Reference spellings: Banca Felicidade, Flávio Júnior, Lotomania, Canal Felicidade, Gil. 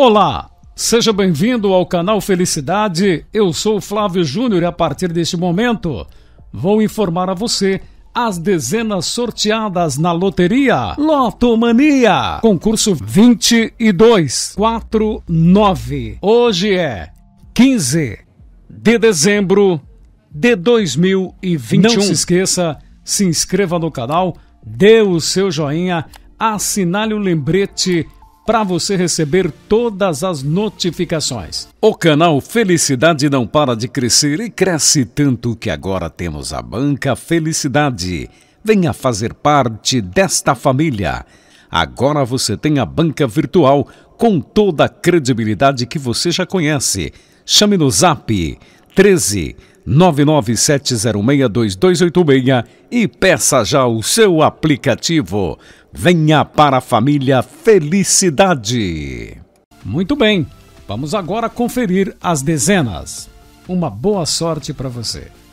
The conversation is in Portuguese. Olá, seja bem-vindo ao canal Felicidade, eu sou Flávio Júnior e a partir deste momento vou informar a você as dezenas sorteadas na loteria Lotomania, concurso 2249. Hoje é 15 de dezembro de 2021. Não se esqueça, se inscreva no canal, dê o seu joinha, assinale o lembrete para você receber todas as notificações. O canal Felicidade não para de crescer e cresce tanto que agora temos a Banca Felicidade. Venha fazer parte desta família. Agora você tem a banca virtual com toda a credibilidade que você já conhece. Chame no Zap 13 997062286 e peça já o seu aplicativo. Venha para a família Felicidade. Muito bem, vamos agora conferir as dezenas. Uma boa sorte para você.